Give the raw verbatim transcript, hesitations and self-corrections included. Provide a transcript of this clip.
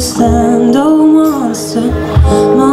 Stand, oh monster.